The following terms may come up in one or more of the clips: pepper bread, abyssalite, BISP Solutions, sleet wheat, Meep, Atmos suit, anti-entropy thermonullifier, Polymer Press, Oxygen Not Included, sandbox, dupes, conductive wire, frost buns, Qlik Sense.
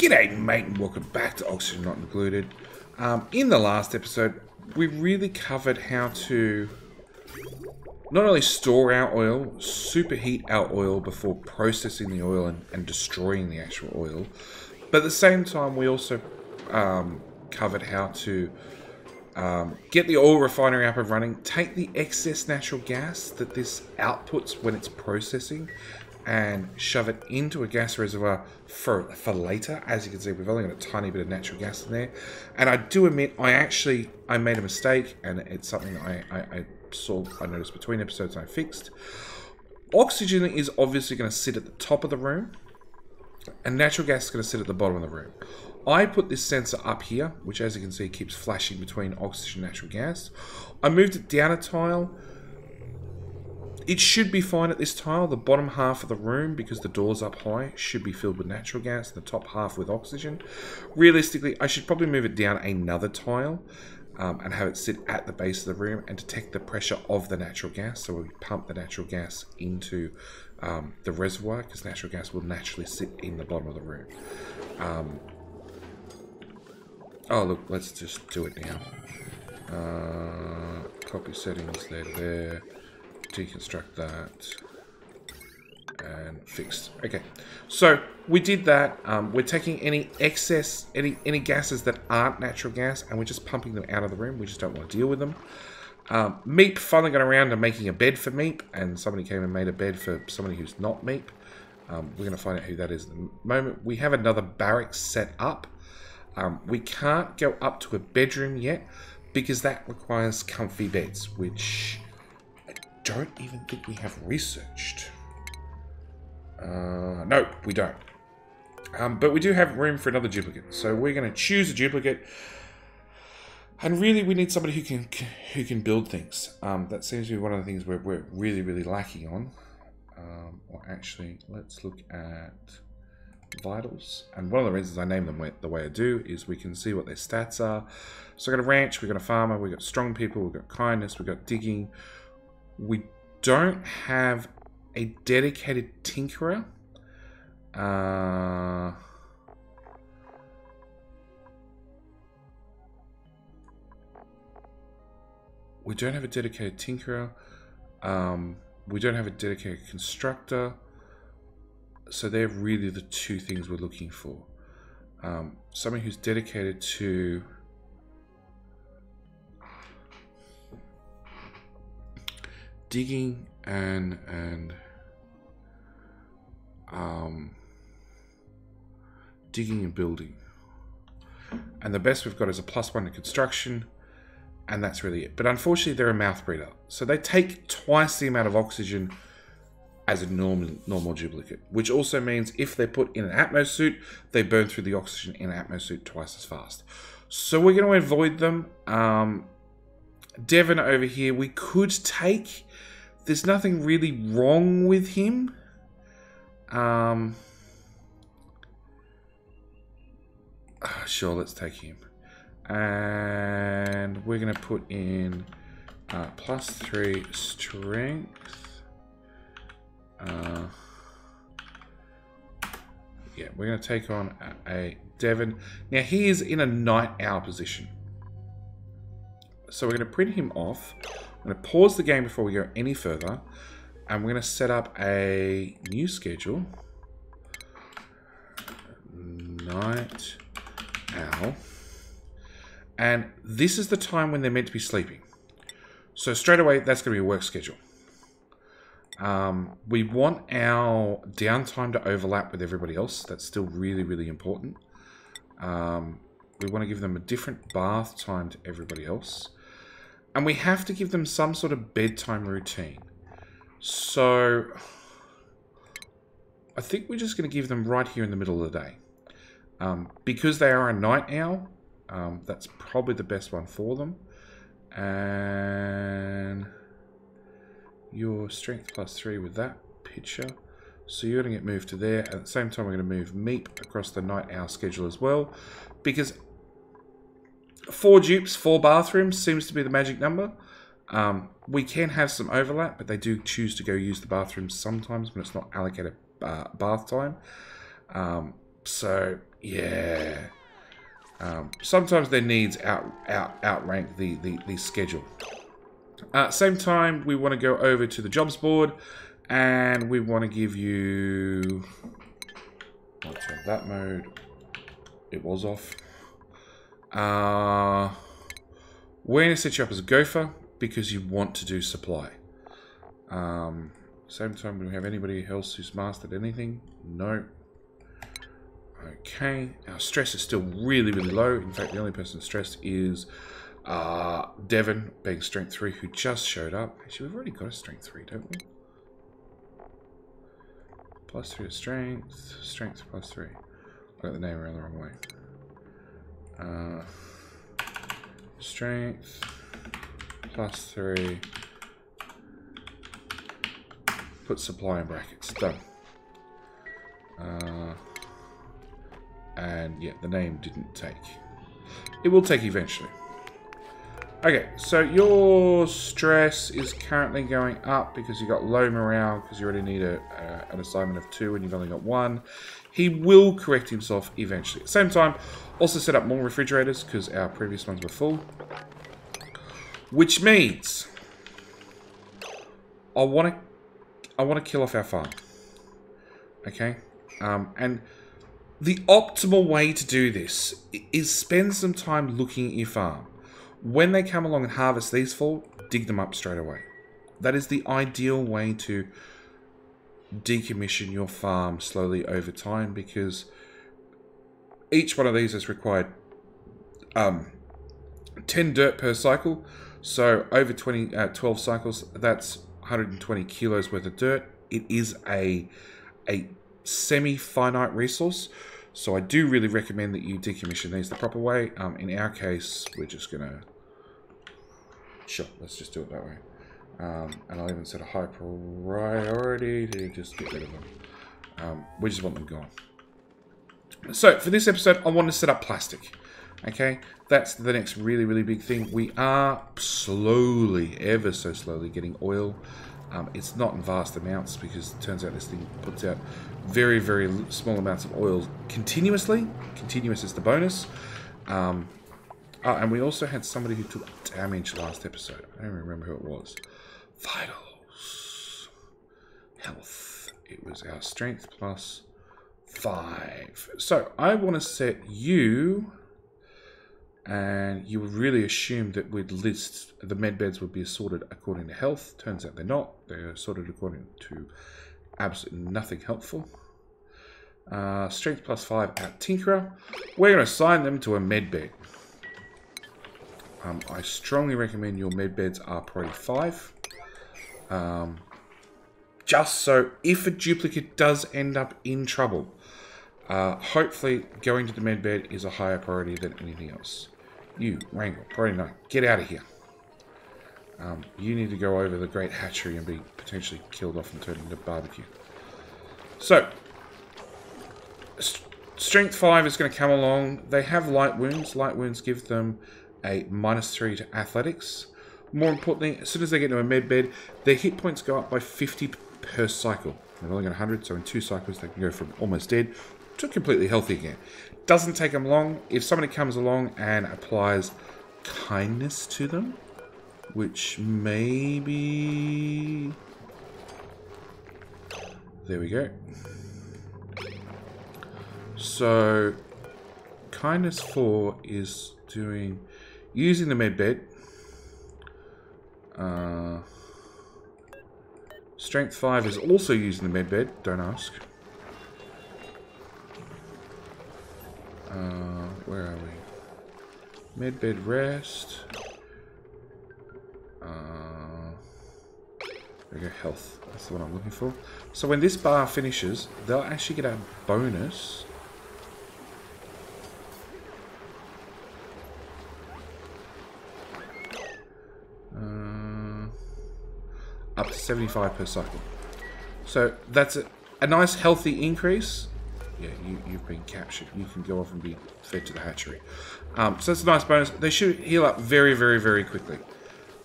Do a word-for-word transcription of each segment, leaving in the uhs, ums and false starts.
G'day mate and welcome back to Oxygen Not Included. Um, in the last episode, we really covered how to not only store our oil, superheat our oil before processing the oil and, and destroying the actual oil, but at the same time we also um, covered how to um, get the oil refinery up and running, take the excess natural gas that this outputs when it's processing, and shove it into a gas reservoir for, for later. As you can see, we've only got a tiny bit of natural gas in there. And I do admit, I actually, I made a mistake, and it's something that I, I, I saw, I noticed between episodes and I fixed. Oxygen is obviously going to sit at the top of the room, and natural gas is going to sit at the bottom of the room. I put this sensor up here, which as you can see, keeps flashing between oxygen and natural gas. I moved it down a tile. It should be fine at this tile. The bottom half of the room, because the door's up high, should be filled with natural gas, and the top half with oxygen. Realistically, I should probably move it down another tile um, and have it sit at the base of the room and detect the pressure of the natural gas. So we pump the natural gas into um, the reservoir, because natural gas will naturally sit in the bottom of the room. Um, oh, look, let's just do it now. Uh, copy settings, there, there. Deconstruct that and fixed. Okay, so we did that. Um, we're taking any excess, any any gases that aren't natural gas, and we're just pumping them out of the room. We just don't want to deal with them. Um, Meep finally got around to making a bed for Meep, and somebody came and made a bed for somebody who's not Meep. Um, we're going to find out who that is in a moment. We have another barracks set up. Um, we can't go up to a bedroom yet because that requires comfy beds, which don't even think we have researched. Uh, no, we don't. Um, but we do have room for another duplicate, so we're going to choose a duplicate. And really, we need somebody who can who can build things. Um, that seems to be one of the things we're we're really really lacking on. Um, or actually, let's look at vitals. And one of the reasons I name them the way I do is we can see what their stats are. So I got a ranch, we got a farmer, we got strong people, we got kindness, we got digging. We don't have a dedicated tinkerer. Uh, we don't have a dedicated tinkerer. Um, we don't have a dedicated constructor. So they're really the two things we're looking for. Um, somebody who's dedicated to... digging and and um, digging and building, and the best we've got is a plus one to construction, and that's really it. But unfortunately, they're a mouth breather, so they take twice the amount of oxygen as a normal normal duplicate, which also means if they put in an Atmos suit, they burn through the oxygen in an Atmos suit twice as fast. So we're going to avoid them. Um, Devon over here, we could take. There's nothing really wrong with him. Um, oh, sure, let's take him. And we're going to put in uh, plus three strength. Uh, yeah, we're going to take on a, a Devon. Now, he is in a night owl position. So we're going to print him off. I'm going to pause the game before we go any further, and we're going to set up a new schedule. Night owl. And this is the time when they're meant to be sleeping. So straight away, that's going to be a work schedule. Um, we want our downtime to overlap with everybody else. That's still really, really important. Um, we want to give them a different bath time to everybody else. And we have to give them some sort of bedtime routine. So I think we're just going to give them right here in the middle of the day. Um, because they are a night owl, um, that's probably the best one for them. And your strength plus three with that picture. So you're going to get moved to there. At the same time, we're going to move Meep across the night owl schedule as well. Because... Four dupes, four bathrooms seems to be the magic number. Um, we can have some overlap, but they do choose to go use the bathrooms sometimes when it's not allocated uh, bath time. Um, so Yeah. Um, sometimes their needs out, out, outrank the, the, the schedule. Uh, same time, we want to go over to the jobs board, and we want to give you... Let's turn that mode. It was off. Uh, we're going to set you up as a gopher, because you want to do supply. Um, same time, do we have anybody else who's mastered anything? No. Okay, our stress is still really, really low. In fact, the only person stressed is uh, Devon, being strength three, who just showed up. Actually, we've already got a strength three, don't we? Plus three to strength, strength plus three. I got the name around the wrong way. Uh, strength plus three. Put supply in brackets. Done. Uh, And yeah, the name didn't take. It will take eventually. Okay, so your stress is currently going up because you got low morale because you already need a, uh, an assignment of two and you've only got one. He will correct himself eventually. At the same time, also set up more refrigerators because our previous ones were full. Which means I want to I want to kill off our farm. Okay, um, and. The optimal way to do this is spend some time looking at your farm. When they come along and harvest these four, dig them up straight away. That is the ideal way to decommission your farm slowly over time, because each one of these has required um, ten dirt per cycle. So over twenty, uh, twelve cycles, that's one hundred twenty kilos worth of dirt. It is a... a semi-finite resource, so I do really recommend that you decommission these the proper way. Um, in our case, we're just gonna... Sure, let's just do it that way. Um, and I'll even set a high priority to just get rid of them. Um, we just want them gone. So, for this episode, I want to set up plastic. Okay, that's the next really, really big thing. We are slowly, ever so slowly, getting oil. Um, it's not in vast amounts because it turns out this thing puts out very, very small amounts of oil continuously. Continuous is the bonus. Um, oh, and we also had somebody who took damage last episode. I don't remember who it was. Vitals. Health. It was our strength plus five. So I want to set you... And you would really assume that we'd list the med beds would be sorted according to health. Turns out they're not. They're sorted according to absolutely nothing helpful. Uh, strength plus five at Tinkerer. We're going to assign them to a med bed. Um, I strongly recommend your med beds are priority five. Um, just so if a duplicate does end up in trouble, Uh, hopefully, going to the med bed is a higher priority than anything else. You, Wrangle, priority nine, get out of here. Um, you need to go over the Great Hatchery and be potentially killed off and turned into barbecue. So, st Strength five is going to come along. They have light wounds. Light wounds give them a minus three to athletics. More importantly, as soon as they get to a med bed, their hit points go up by fifty per cycle. They've only got one hundred, so in two cycles they can go from almost dead to completely healthy again. Doesn't take them long. If somebody comes along and applies kindness to them, which maybe... There we go. So, kindness four is doing... Using the med bed. Uh, strength five is also using the med bed. Don't ask. Uh, where are we? Medbed rest. Uh, there we go, health. That's the one I'm looking for. So when this bar finishes, they'll actually get a bonus. Uh, up to seventy-five per cycle. So that's a, a nice healthy increase. Yeah, you, you've been captured. You can go off and be fed to the hatchery. Um, so that's a nice bonus. They should heal up very, very, very quickly.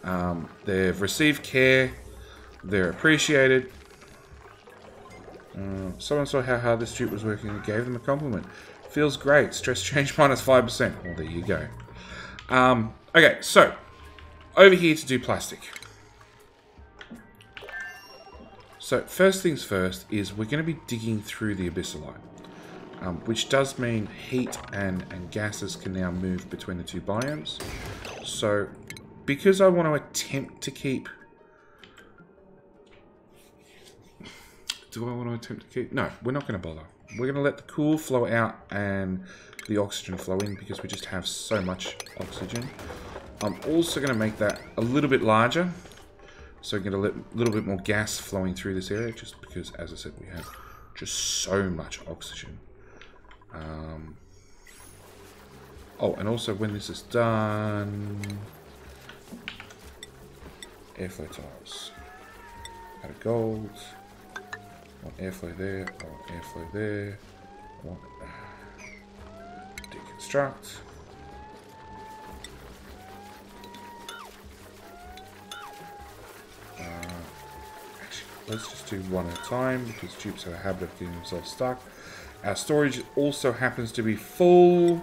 Um, they've received care. They're appreciated. Um, someone saw how hard this dude was working and gave them a compliment. Feels great. Stress change minus five percent. Well, there you go. Um, okay, so over here to do plastic. So first things first is we're going to be digging through the abyssalite, um, which does mean heat and, and gases can now move between the two biomes. So because I want to attempt to keep... Do I want to attempt to keep? No, we're not going to bother. We're going to let the cool flow out and the oxygen flow in because we just have so much oxygen. I'm also going to make that a little bit larger. So get a little bit more gas flowing through this area just because, as I said, we have just so much oxygen. Um, oh, and also when this is done... Airflow tiles. Out of gold. I want airflow there, I want airflow there, I want deconstruct. Uh, actually, let's just do one at a time because tubes have a habit of getting themselves stuck. Our storage also happens to be full.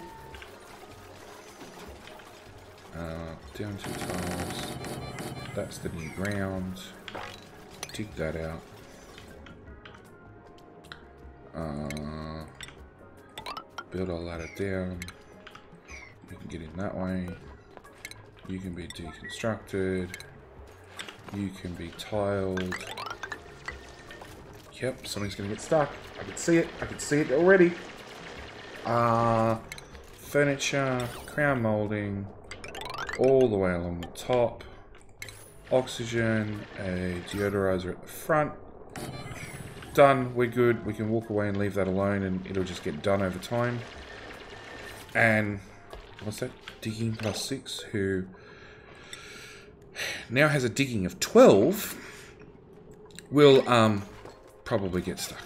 Uh, down two tiles. That's the new ground. Dig that out. Uh, build all that down. You can get in that way. You can be deconstructed. You can be tiled. Yep, something's gonna get stuck. I can see it. I can see it already. Uh, furniture, crown molding, all the way along the top. Oxygen, a deodorizer at the front. Done, we're good, we can walk away and leave that alone and it'll just get done over time. And what's that? Digging plus six, who now has a digging of twelve, will um, probably get stuck.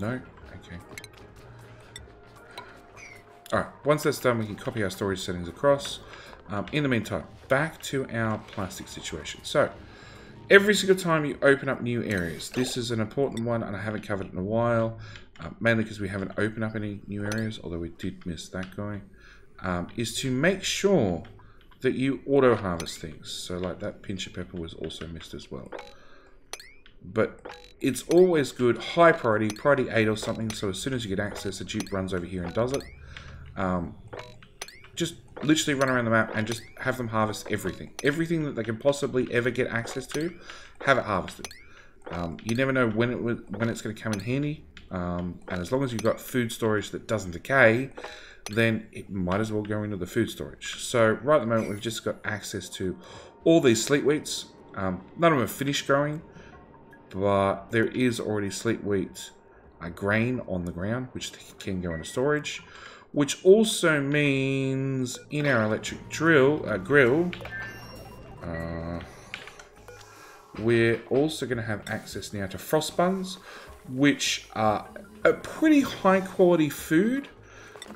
No? Okay. Alright, once that's done we can copy our storage settings across. Um, in the meantime, back to our plastic situation. So, every single time you open up new areas, this is an important one and I haven't covered it in a while, uh, mainly because we haven't opened up any new areas, although we did miss that guy, um, is to make sure that you auto-harvest things. So like that pinch of pepper was also missed as well. But it's always good, high priority, priority eight or something, so as soon as you get access, the Jeep runs over here and does it. Um, just literally run around the map and just have them harvest everything. Everything that they can possibly ever get access to, have it harvested. Um, you never know when, it, when it's going to come in handy. Um, and as long as you've got food storage that doesn't decay, then it might as well go into the food storage. So right at the moment, we've just got access to all these sleet wheats. Um, none of them have finished growing, but there is already sleet wheat uh, grain on the ground, which can go into storage. Which also means in our electric drill, uh, grill, uh, we're also going to have access now to frost buns, which are a pretty high quality food.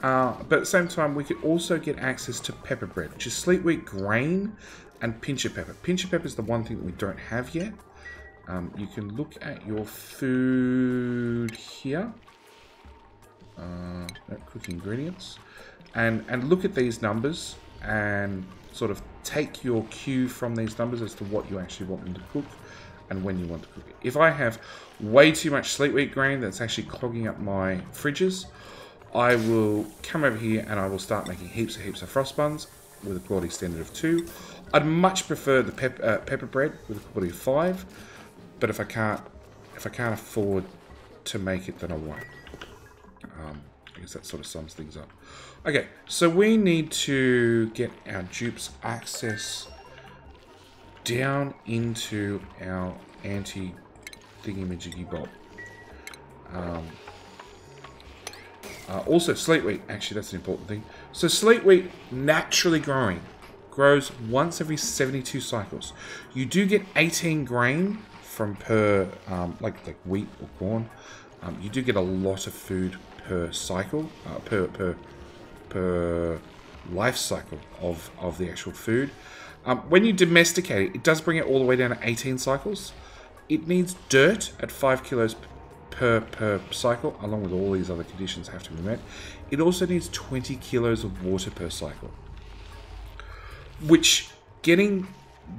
Uh, but at the same time, we could also get access to pepper bread, which is sleet wheat grain and pinch of pepper. Pinch of pepper is the one thing that we don't have yet. Um, you can look at your food here. Uh, quick ingredients and and look at these numbers and sort of take your cue from these numbers as to what you actually want them to cook and when you want to cook it. If I have way too much sleet wheat grain that's actually clogging up my fridges, I will come over here and I will start making heaps and heaps of frost buns with a quality standard of two. I'd much prefer the pep uh, pepper bread with a quality of five, but if I can't if I can't afford to make it, then I won't. Um, I guess that sort of sums things up. Okay, so we need to get our dupes access down into our anti-thingy-majiggy bob. Um, uh, also, sleet wheat. Actually, that's an important thing. So sleet wheat, naturally growing, grows once every seventy-two cycles. You do get eighteen grain from per, um, like, like wheat or corn. Um, you do get a lot of food per cycle, uh, per, per per life cycle of, of the actual food. Um, when you domesticate it, it does bring it all the way down to eighteen cycles. It needs dirt at five kilos per, per cycle, along with all these other conditions have to be met. It also needs twenty kilos of water per cycle, which getting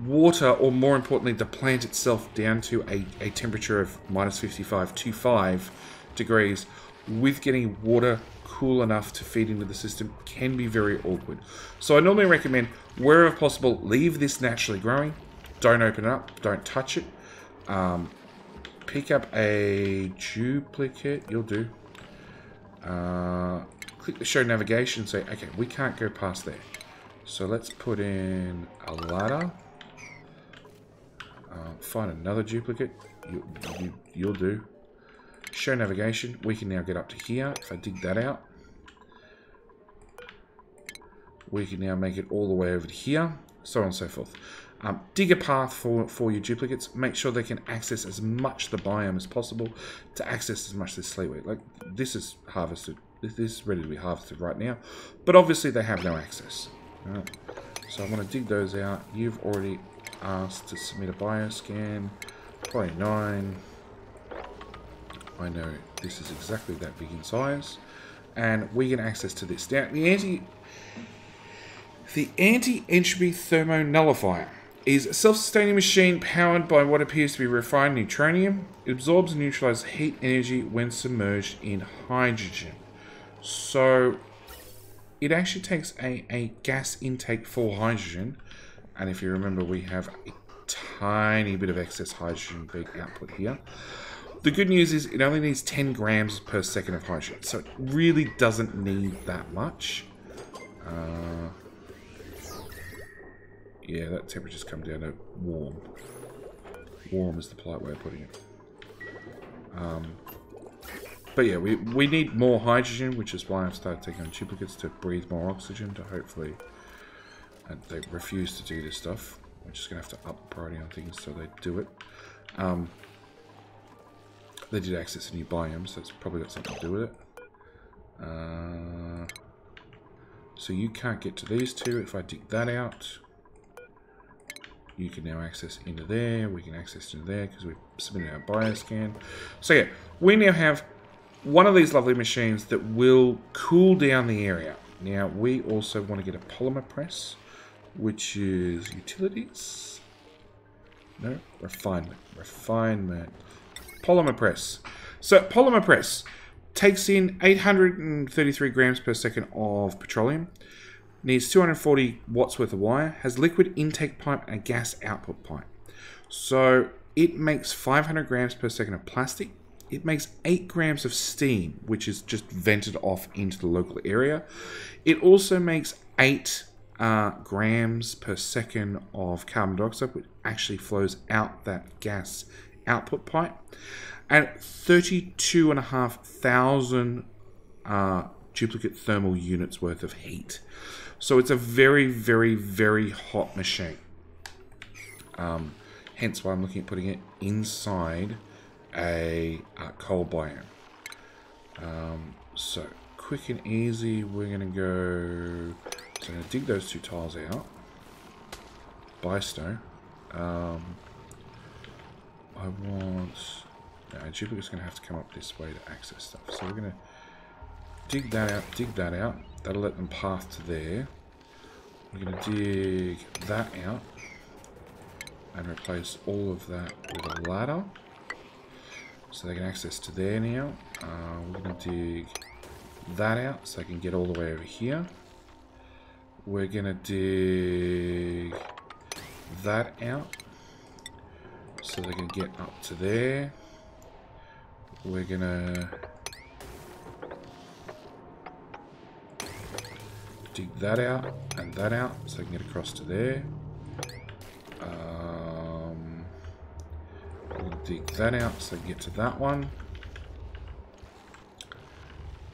water, or more importantly, the plant itself down to a, a temperature of minus fifty-five to five degrees with getting water cool enough to feed into the system can be very awkward. So I normally recommend, wherever possible, leave this naturally growing. Don't open it up, don't touch it. Um, pick up a duplicate, you'll do. Uh, click the show navigation, say, okay, we can't go past there. So let's put in a ladder. Uh, find another duplicate, you, you, you'll do. Show navigation, we can now get up to here. If I dig that out, we can now make it all the way over to here, so on and so forth. Um, dig a path for, for your duplicates. Make sure they can access as much the biome as possible to access as much of this sleet wheat. Like, this is harvested. This is ready to be harvested right now. But obviously they have no access. All right. So I want to dig those out. You've already asked to submit a bioscan. twenty-nine. I know this is exactly that big in size. And we get access to this. Now, the anti... The anti-entropy thermonullifier is a self-sustaining machine powered by what appears to be refined neutronium. It absorbs and neutralizes heat energy when submerged in hydrogen. So it actually takes a, a gas intake for hydrogen. And if you remember, we have a tiny bit of excess hydrogen being output here. The good news is it only needs ten grams per second of hydrogen. So it really doesn't need that much. Uh... Yeah, that temperature's come down to warm. Warm is the polite way of putting it. Um, but yeah, we, we need more hydrogen, which is why I've started taking on duplicates to breathe more oxygen to hopefully... And they refuse to do this stuff. We're just going to have to up priority on things so they do it. Um, they did access a new biome, so it's probably got something to do with it. Uh, so you can't get to these two. If I dig that out... You can now access into there. We can access into there because we've submitted our bioscan. So yeah, we now have one of these lovely machines that will cool down the area. Now, we also want to get a polymer press, which is utilities. No, refinement. Refinement. Polymer press. So polymer press takes in eight hundred thirty-three grams per second of petroleum. Needs two hundred forty watts worth of wire, has liquid intake pipe and a gas output pipe. So it makes five hundred grams per second of plastic. It makes eight grams of steam, which is just vented off into the local area. It also makes eight uh, grams per second of carbon dioxide, which actually flows out that gas output pipe. And thirty-two and a half thousand uh, duplicate thermal units worth of heat. So it's a very, very, very hot machine. Um, hence why I'm looking at putting it inside a, a coal biome. Um, so quick and easy, we're going to go... So I'm going to dig those two tiles out. By stone. Um, I want... No, duplicate's going to have to come up this way to access stuff. So we're going to dig that out, dig that out. That'll let them path to there. We're going to dig that out and replace all of that with a ladder. So they can access to there now. Uh, we're going to dig that out so they can get all the way over here. We're going to dig that out so they can get up to there. We're going to... Dig that out and that out so I can get across to there. Um, I'll dig that out so I can get to that one.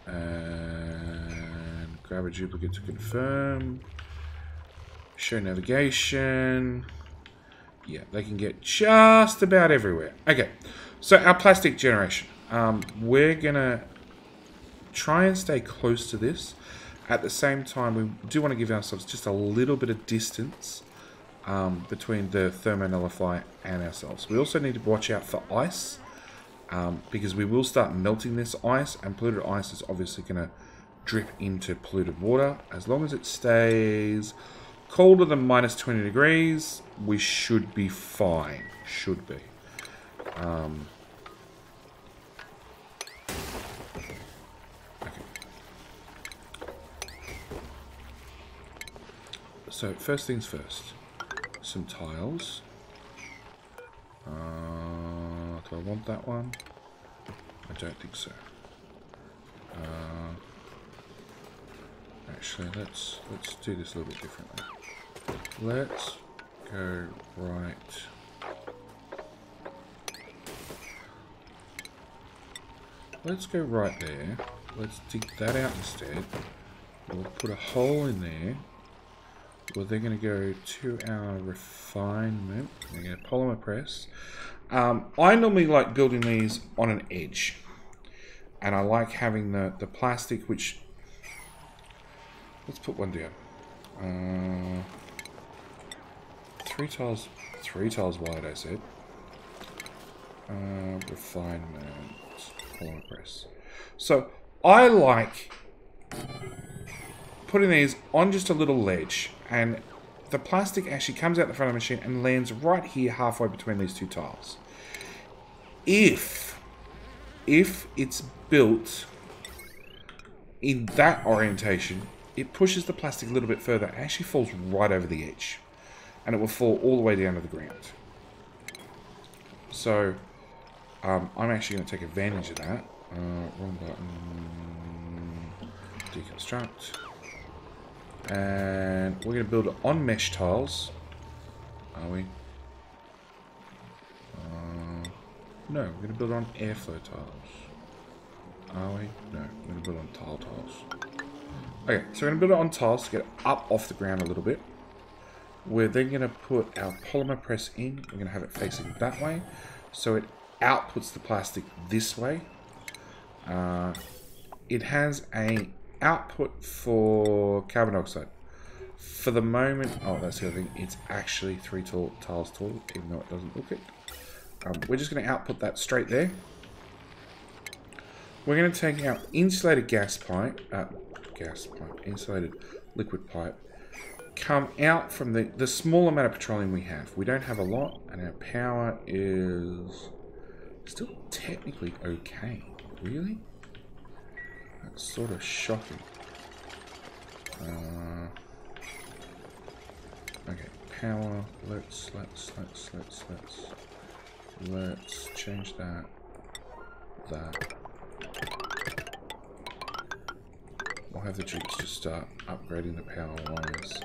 And grab a duplicate to confirm. Show navigation. Yeah, they can get just about everywhere. Okay, so our plastic generation. Um, we're gonna try and stay close to this. At the same time, we do want to give ourselves just a little bit of distance um, between the thermonullifier and ourselves. We also need to watch out for ice um, because we will start melting this ice, and polluted ice is obviously going to drip into polluted water. As long as it stays colder than minus twenty degrees, we should be fine. Should be. Um, okay. So, first things first. Some tiles. Uh, do I want that one? I don't think so. Uh, actually, let's let's do this a little bit differently. Let's go right. Let's go right there. Let's dig that out instead. We'll put a hole in there. Well, they're going to go to our refinement. We're going to polymer press. Um, I normally like building these on an edge. And I like having the, the plastic, which... Let's put one down. Uh, three tiles... Three tiles wide, I said. Uh, refinement. Polymer press. So, I like... putting these on just a little ledge, and the plastic actually comes out the front of the machine and lands right here halfway between these two tiles. If, if it's built in that orientation, it pushes the plastic a little bit further and actually falls right over the edge, and it will fall all the way down to the ground. So um, I'm actually going to take advantage of that. Uh, wrong button. Deconstruct. And we're going to build it on mesh tiles. Are we? Uh, no, we're going to build it on airflow tiles. Are we? No, we're going to build it on tile tiles. Okay, so we're going to build it on tiles to get it up off the ground a little bit. We're then going to put our polymer press in. We're going to have it facing that way. So it outputs the plastic this way. Uh, it has a... output for carbon dioxide. For the moment, oh, that's the other thing. It's actually three tall, tiles tall, even though it doesn't look it. Um, we're just going to output that straight there. We're going to take our insulated gas pipe, uh, gas pipe, insulated liquid pipe, come out from the, the small amount of petroleum we have. We don't have a lot, and our power is still technically okay. Really? That's sort of shocking. Uh, okay, power. Let's let's let's let's let's let's change that. That. We'll have the troops just start upgrading the power wires.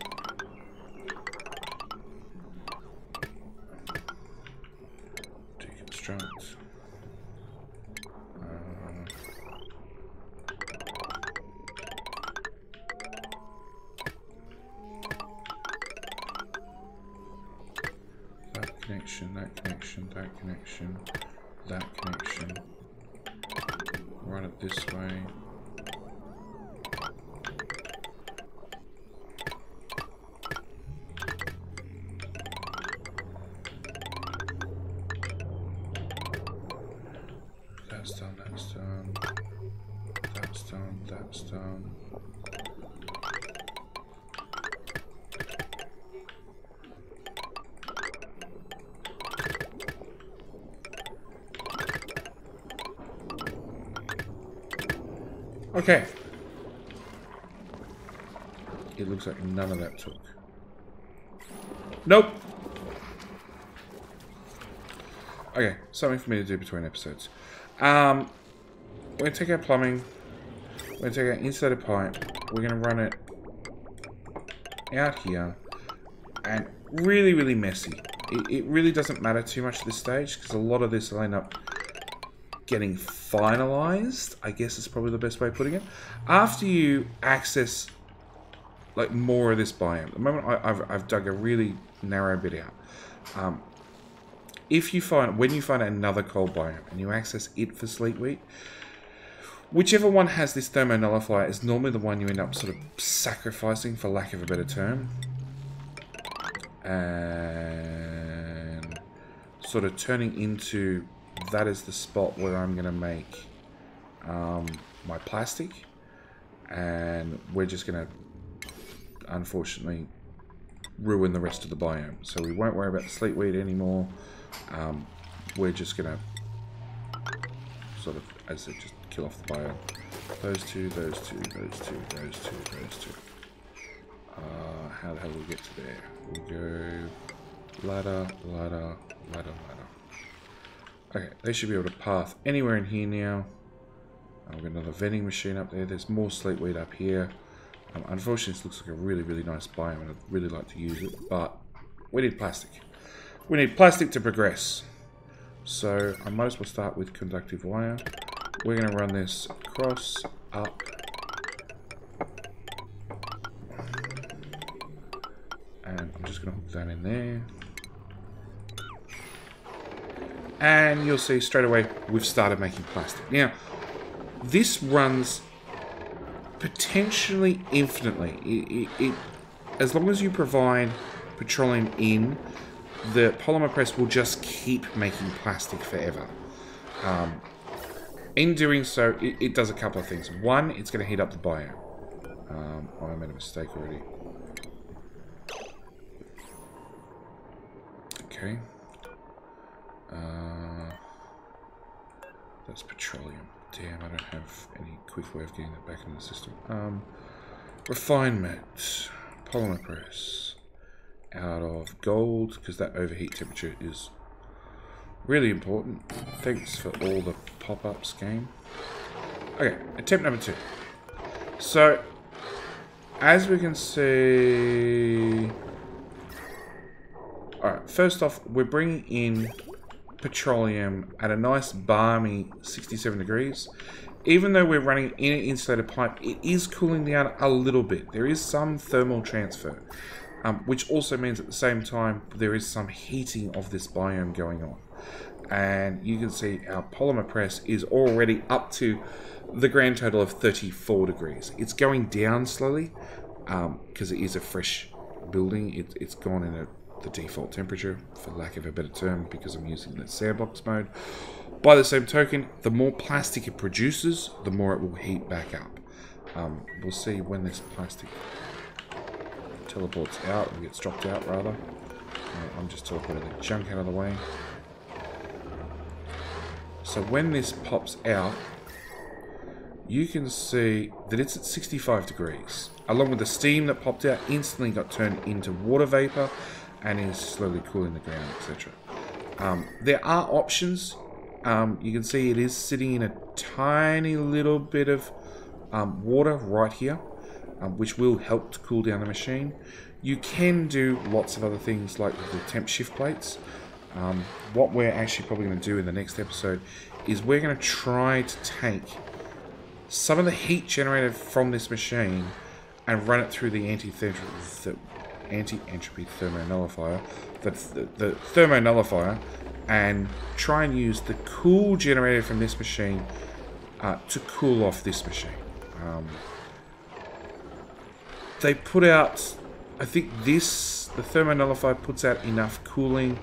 Deconstruct. That connection, that connection, that connection. Run it this way. That's done, that's done. That's done, that's done. Okay. It looks like none of that took. Nope. Okay, something for me to do between episodes. Um, we're going to take our plumbing. We're going to take our insulated pipe. We're going to run it out here. And really, really messy. It, it really doesn't matter too much at this stage, because a lot of this will end up getting finalized, I guess is probably the best way of putting it. After you access like more of this biome, at the moment I, I've, I've dug a really narrow bit out. Um, if you find, when you find another coal biome and you access it for sleet wheat, whichever one has this thermonullifier is normally the one you end up sort of sacrificing, for lack of a better term, and sort of turning into that is the spot where I'm going to make um, my plastic, and we're just going to unfortunately ruin the rest of the biome. So we won't worry about the sleet wheat anymore. Um, we're just going to sort of, as I said, just kill off the biome. Those two, those two, those two, those two, those two. Uh, how the hell do we get to there? We go ladder, ladder, ladder, ladder. Okay, they should be able to path anywhere in here now. I've got another vending machine up there. There's more sleet wheat up here. Um, unfortunately, this looks like a really, really nice biome, and I'd really like to use it, but we need plastic. We need plastic to progress. So I might as well start with conductive wire. We're going to run this across, up, and I'm just going to hook that in there. And you'll see straight away we've started making plastic. Now, this runs potentially infinitely. It, it, it, as long as you provide petroleum in, the polymer press will just keep making plastic forever. Um, in doing so, it, it does a couple of things. One, it's going to heat up the biome. Um, oh, I made a mistake already. Okay. Uh, that's petroleum. Damn, I don't have any quick way of getting that back in the system. Um, refinement, polymer press, out of gold, because that overheat temperature is really important. Thanks for all the pop-ups, game. Okay, attempt number two. So, as we can see... Alright, first off, we're bringing in petroleum at a nice balmy sixty-seven degrees. Even though we're running in an insulated pipe, it is cooling down a little bit. There is some thermal transfer, um, which also means at the same time there is some heating of this biome going on. And you can see our polymer press is already up to the grand total of thirty-four degrees. It's going down slowly because um, it is a fresh building. It, it's gone in a the default temperature, for lack of a better term, because I'm using the sandbox mode. By the same token, the more plastic it produces, the more it will heat back up. Um, we'll see when this plastic teleports out, or gets dropped out rather. Uh, I'm just teleporting the junk out of the way. So when this pops out, you can see that it's at sixty-five degrees. Along with the steam that popped out, instantly got turned into water vapor, and is slowly cooling the ground, et cetera. Um, there are options. Um, you can see it is sitting in a tiny little bit of um, water right here, um, which will help to cool down the machine. You can do lots of other things like the temp shift plates. Um, what we're actually probably going to do in the next episode is we're going to try to take some of the heat generated from this machine and run it through the anti-entropy anti-entropy thermonullifier, the, the, the thermonullifier, and try and use the cool generated from this machine uh, to cool off this machine. Um, they put out, I think this, the thermonullifier puts out enough cooling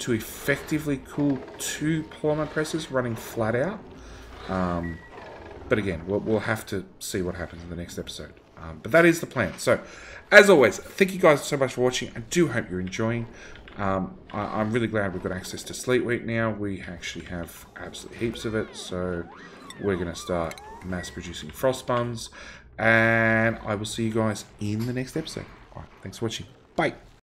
to effectively cool two polymer presses running flat out. Um, but again, we'll, we'll have to see what happens in the next episode. Um, but that is the plan. So, as always, thank you guys so much for watching. I do hope you're enjoying. Um, I, I'm really glad we've got access to sleet wheat now. We actually have absolute heaps of it. So we're going to start mass producing frost buns. And I will see you guys in the next episode. All right, thanks for watching. Bye.